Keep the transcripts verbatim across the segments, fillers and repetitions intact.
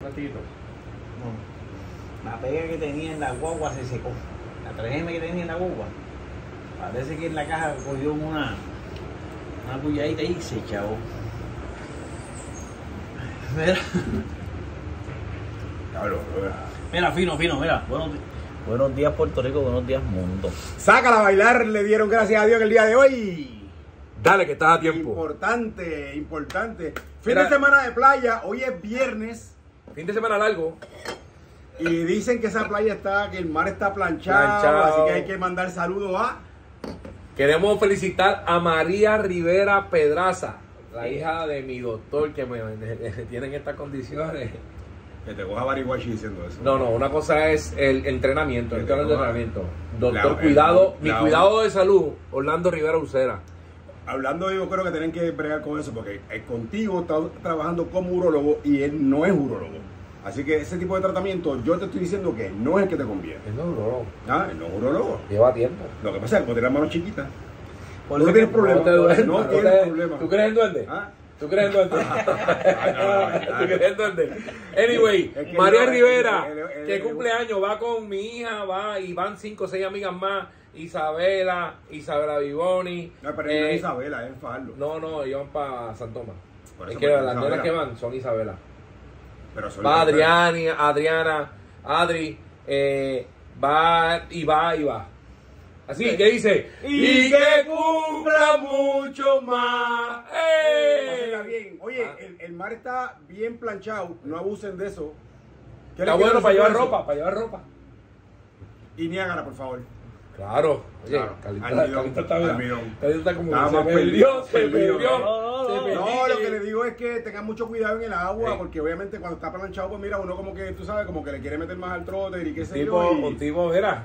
ratito. No. La pega que tenía en la guagua se secó. La tres eme que tenía en la guagua. Parece que en la caja cogió una, una puyadita y se echó. Mira. Mira, fino, fino, mira. Buenos, buenos días, Puerto Rico, buenos días, mundo. Sácala a bailar, le dieron gracias a Dios en el día de hoy. Dale, que estás a tiempo. Importante, importante. Fin mira, de semana de playa, hoy es viernes. Fin de semana largo. Y dicen que esa playa está, que el mar está planchado, planchado. Así que hay que mandar saludos a... Queremos felicitar a María Rivera Pedraza, la hija de mi doctor que me, me, me tiene estas condiciones. Que te coja Bariguachi diciendo eso. No, no, una cosa es el entrenamiento, el entrenamiento. Doctor, la, cuidado, el, mi la, cuidado de salud, Orlando Rivera Ulcera. Hablando, yo creo que tienen que bregar con eso, porque el contigo está trabajando como urólogo y él no es urólogo. Así que ese tipo de tratamiento, yo te estoy diciendo que no es el que te conviene. Él no es urólogo. Ah, él no es urólogo. Lleva tiempo. Lo que pasa es que cuando tienes las manos chiquitas, no tienes problema. No tienes problema. ¿Tú crees en duende? ¿Ah? ¿Tú crees en duende? ¿Tú crees en duende? Anyway, es que María no, Rivera, el, el, el, que cumple años, va con mi hija, va y van cinco o seis amigas más. Isabela, Isabela Vivoni. No, pero eh, no es Isabela, es Farlo. No, no, ellos van para San Tomás. Es que las nenas que van son Isabela. Pero va Adriani, Adriana, Adri, eh, va y va y va. Así que dice, y que cumpla mucho más. ¡Eh! Bien. Oye, ah. el, el mar está bien planchado, no abusen de eso. Está bueno para llevar ropa, para llevar ropa. Y Niágara, por favor. Claro, oye, claro. Calita, almidón, calita, está, almidón. Calita como que se perdió, se perdió. No, lo que le digo es que tengan mucho cuidado en el agua, eh. porque obviamente cuando está planchado, pues mira, uno como que, tú sabes, como que le quiere meter más al trote y qué sé yo. Un tipo, mira,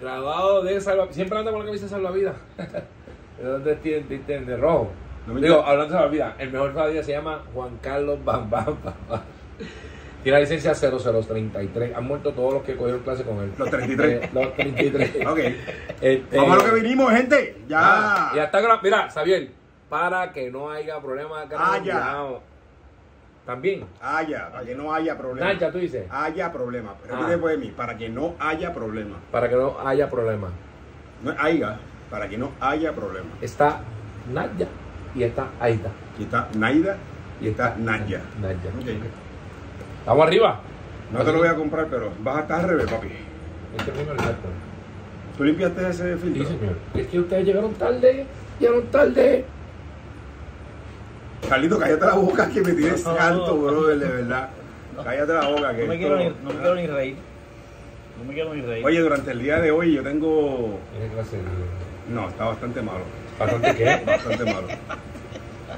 graduado de salvavidas, siempre anda con la camisa de salvavidas. ¿De dónde tienen? De rojo. No, digo, ya. Hablando de salvavidas, el mejor salvavidas se llama Juan Carlos Bamba. Tiene la licencia cero cero treinta y tres. Han muerto todos los que cogieron clase con él. Los treinta y tres. Eh, los treinta y tres. Ok. Este, vamos a lo que vinimos, gente. Ya. Ah, ya está. Mira, Xavier, para que no haya problemas acá. Ah, ya. También. Ah, ya. Para que no haya problemas. Nacha, tú dices. Haya problemas. Repite después de mí. Para que no haya problemas. Para que no haya problemas. No haya. Para que no haya problemas. Está Nacha y está Aida. Y está Naida y está Nacha. Nacha. Okay. Estamos arriba. No te lo voy a comprar, pero vas a estar al revés, papi. Este primero es el alto. ¿Tú limpiaste ese filtro? Sí, señor. Es que ustedes llegaron tarde. Llegaron tarde. Carlito, cállate la boca que me tienes no, no, alto, no, no, brother, de verdad. No. Cállate la boca que no me, quiero todo... ni, no me quiero ni reír. No me quiero ni reír. Oye, durante el día de hoy yo tengo... ¿Tiene clase de... No, está bastante malo. ¿Bastante qué? Bastante malo.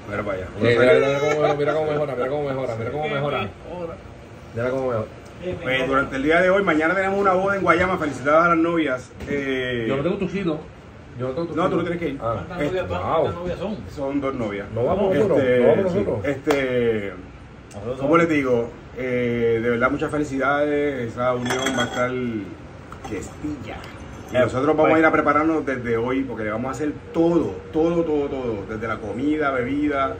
Mira para allá. Mira, mira cómo mejora, mira cómo mejora, mira cómo mejora. Mira cómo mejora. Pues, durante el día de hoy, mañana tenemos una boda en Guayama. Felicidades a las novias. Eh... Yo no tengo tuxedo. Yo no tengo tuxedo. No, tú no tienes que ir. Ah. ¿Cuántas novias, wow. novias son? Son dos novias. No vamos nosotros. Este, no vamos nosotros. Este, ¿cómo les digo? Eh, de verdad, muchas felicidades. Esa unión va a estar chestilla. Y nosotros vamos a ir a prepararnos desde hoy, porque le vamos a hacer todo, todo, todo, todo. Desde la comida, bebida,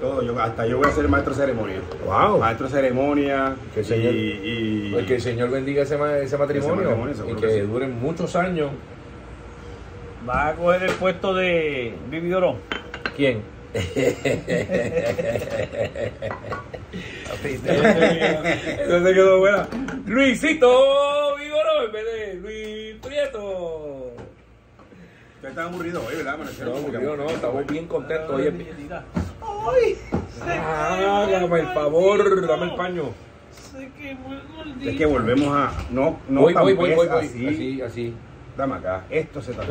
todo. Yo, hasta yo voy a ser maestro de ceremonia. Wow. Maestro de ceremonia. Que el, y, señor, y, el que el Señor bendiga ese, ese matrimonio. Ese matrimonio y que, que sí. duren muchos años. ¿Vas a coger el puesto de Vividorón? ¿Quién? Eso se quedó buena. Luisito Vividorón en vez de Luis Prieto. Usted está aburrido hoy, ¿verdad? No, aburrido no, estamos bien contentos. Ay, hoy. Ah, dame el favor, dame el paño. Se quemó el gordito. Es que volvemos a... No, no voy, voy, voy, voy, así, así, así. Dame acá, esto se está...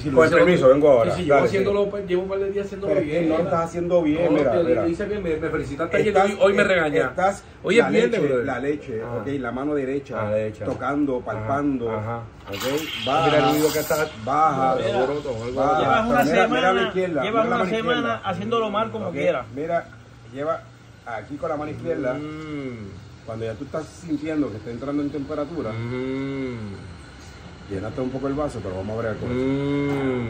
Si con el permiso, lo... vengo ahora. Si llevo, haciéndolo, llevo un par de días haciéndolo bien. bien. No estás haciendo bien, no, mira, mira. Dice bien, me, me felicitaste ayer, hoy, hoy me regañas. Estás hoy es la, bien, leche, la leche, ah. okay, la mano derecha, la derecha. tocando, palpando. Ajá, ajá. Okay, baja, mira el ruido que está. Baja, mira, baja, llevas una mira, semana, mira izquierda, llevas una semana haciéndolo mal como okay. quiera. Mira, lleva aquí con la mano izquierda, mm. cuando ya tú estás sintiendo que está entrando en temperatura, mm. llenaste un poco el vaso, pero vamos a bregar con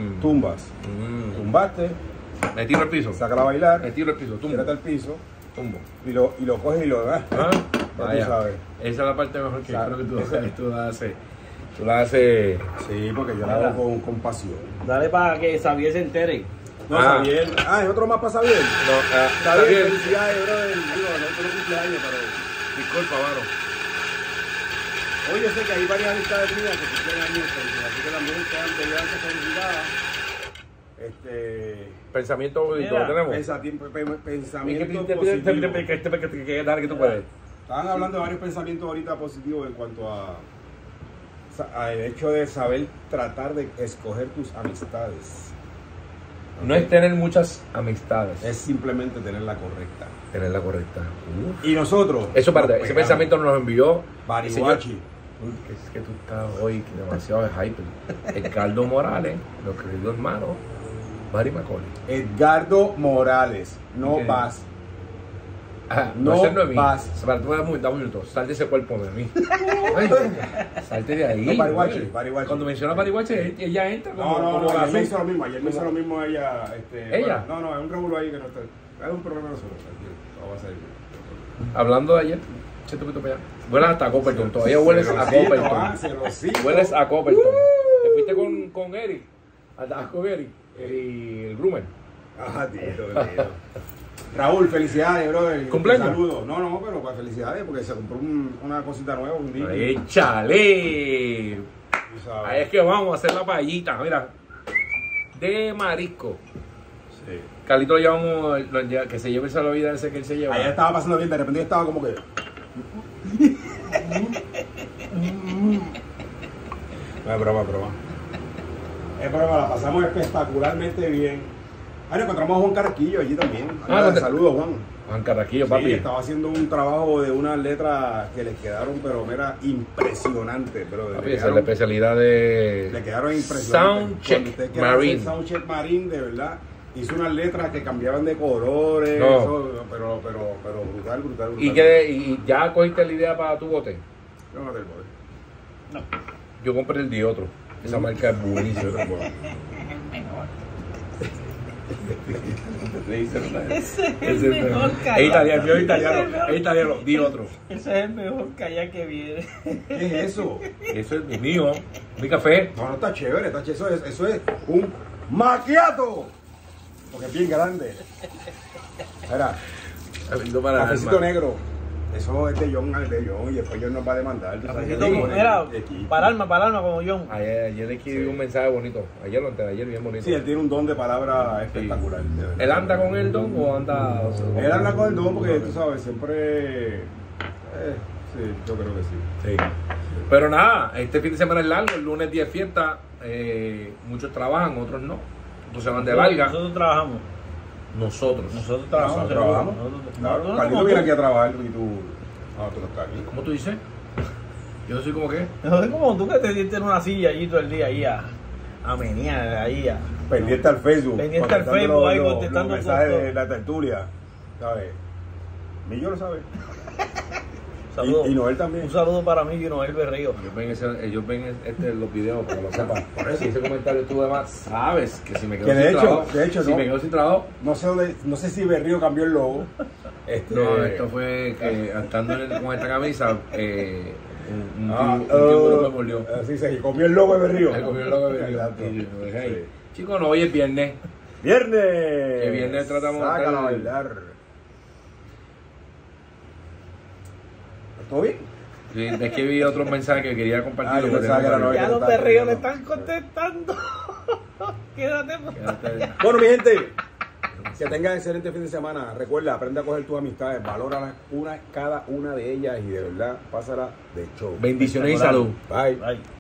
mm. eso. Tumbas. Mm. Tumbaste. Me tiro al piso. Sácala a bailar. Me tiro al piso. Tumbo. Tírate al piso. Tumbo. Y lo, y lo coges y lo das. ¿Ah? Vaya, tú sabes. Esa es la parte mejor que creo que tú, tú la haces. Tú la haces. Sí, porque yo la hago con, con pasión. Dale para que Xavier se entere. No, ah. Xavier. Ah, ¿hay otro más para Xavier? No, Xavier, felicidades, brother. Digo, no es un cumpleaños, pero. Disculpa, varo. Oye, yo sé que hay varias amistades mías que tienen años, así que también están peleando felicitadas. Este. Pensamiento bonito, ¿lo tenemos? Pensamiento positivo. Que tú puedes. Estaban hablando de varios pensamientos ahorita positivos en cuanto a, a el hecho de saber tratar de escoger tus amistades. ¿Okay? No es tener muchas amistades. Es simplemente tener la correcta. Tener la correcta. Uf. Y nosotros. Eso para, ese pensamiento nos envió Barry Macoli. Uy, que es que tú estás hoy demasiado de hyper. Edgardo Morales, los queridos hermanos. Barry Macoli. Edgardo Morales, no okay. vas. Ajá, no, no, no vas. Para tú me das un minuto. Salte ese cuerpo de mí. Salte de ahí. No, Barry Watcher, Barry Watcher. Cuando menciona Barry Watcher, ella entra. No, como, no, como no. Ayer me hizo lo mismo. Ayer me hizo lo mismo ella. Este, ¿Ella? Bueno, no, no, es un revuelo ahí que no está. Hay un problema nosotros. Hablando de ayer. Hueles hasta Copperton. Todavía hueles a Copperton. Hueles a Copperton. Te fuiste con, con Eric. Andabas con Eric. Y el groomer. Ah, tío, tío. Raúl, felicidades, brother. ¿Cumpleaños? Saludos. No, no, pero para felicidades, porque se compró un, una cosita nueva, un día. ¡Échale! Ahí es que vamos a hacer la payita, mira. De marisco. Sí. Carlito lo llevamos, lo, que se lleve esa la vida ese que él se lleva. Allá estaba pasando bien, de repente yo estaba como que... No, es broma, es broma. Es broma, la pasamos espectacularmente bien. Ah, nos encontramos a Juan Caraquillo allí también. Ah, te... Saludos, Juan. Juan Caraquillo, sí, papi. Estaba haciendo un trabajo de unas letras que les quedaron, pero mira, impresionante. Pero papi, esa es la especialidad de... Le quedaron impresionantes. Soundcheck Marine. Soundcheck Marine, de verdad. Hizo unas letras que cambiaban de colores, no. Eso, pero, pero, pero brutal, brutal, brutal. ¿Y, que, ¿Y ya cogiste la idea para tu bote? Yo no tengo bote. No. Yo compré el de otro. Esa marca es buenísima. Ese es el mejor kayak. Es italiano, yo italiano, es italiano, di otro. Ese es el mejor kayak que viene. ¿Qué es eso? Eso es mi mío, mi café. No, no, está chévere, está chévere. Eso es, eso es un macchiato. Porque es bien grande. Mira, cafecito negro. Eso es de John, al de John, y después John nos va a demandar. Mira, para alma, para alma como John. Ayer, ayer escribí sí. un mensaje bonito. Ayer lo ayer bien bonito. Sí, él tiene un don de palabra espectacular. Sí. ¿Él anda con el don o anda...? O sea, él con... anda con el don porque, tú sabes, siempre... Eh, sí, yo creo que sí. Sí. Pero nada, este fin de semana es largo, el lunes diez fiesta. Eh, muchos trabajan, otros no. Entonces van de larga. Nosotros trabajamos. Nosotros. Nosotros trabajamos. Nosotros trabajamos. Nosotros, claro, no, no, Carlito viene aquí a trabajar y tú. Ah, tú no estás aquí. ¿Cómo tú dices? Yo no soy como qué. No soy como tú que te sientes en una silla allí todo el día, ahí a, a menear, ahí a. Pendiente al Facebook. Pendiente al Facebook, ahí contestando. Los mensajes de la tertulia. ¿Sabes? Millo lo sabe. Saludo. Y, y Noel también. Un saludo para mí y Noel Berrío. Ellos ven, ese, ellos ven este, los videos para que lo sepan. Por eso ese comentario tú además sabes que si me quedo que sin de hecho, trabajo. De hecho, si no, me quedo sin trabajo. No sé, dónde, no sé si Berrío cambió el logo. Este, no, esto fue que estando en, con esta camisa, eh, un, un, ah, un, un tiburón uh, me volvió. Así se comió el logo de Berrío. Se comió el logo de Berrío. Sí. Chicos, no, hoy es viernes. Viernes. Que viernes tratamos Sácalo de bailar. ¿Todo bien? Sí, es que vi otros mensajes que quería compartir. Ah, pensaba que era novia. Ya los de Río le están contestando. Quédate por allá. Bueno, mi gente, que tengan excelente fin de semana. Recuerda, aprende a coger tus amistades. Valora una, cada una de ellas y de verdad, pásala de show. Bendiciones y salud. Bye. Bye.